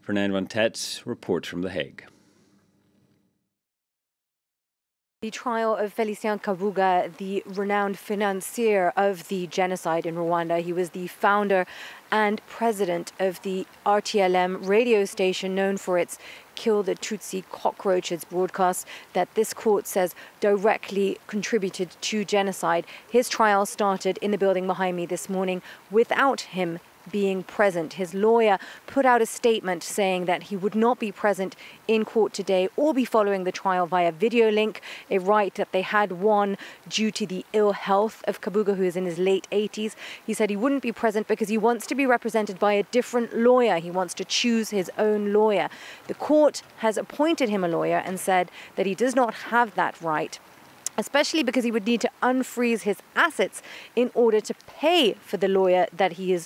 Fernand Vantet reports from The Hague. The trial of Félicien Kabuga, the renowned financier of the genocide in Rwanda. He was the founder and president of the RTLM radio station known for its Kill the Tutsi Cockroaches broadcast that this court says directly contributed to genocide. His trial started in the building behind me this morning without him being present. His lawyer put out a statement saying that he would not be present in court today or be following the trial via video link, a right that they had won due to the ill health of Kabuga, who is in his late 80s. He said he wouldn't be present because he wants to be represented by a different lawyer. He wants to choose his own lawyer. The court has appointed him a lawyer and said that he does not have that right, especially because he would need to unfreeze his assets in order to pay for the lawyer that he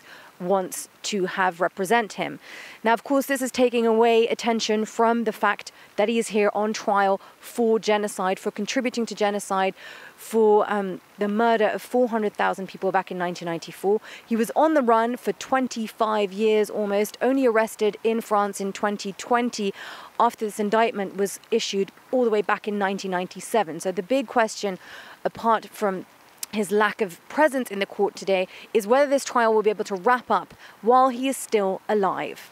wants to have represent him. Now, of course, this is taking away attention from the fact that he is here on trial for genocide, for contributing to genocide, for the murder of 400,000 people back in 1994. He was on the run for 25 years almost, only arrested in France in 2020 after this indictment was issued all the way back in 1997. So the big question, apart from his lack of presence in the court today, is whether this trial will be able to wrap up while he is still alive.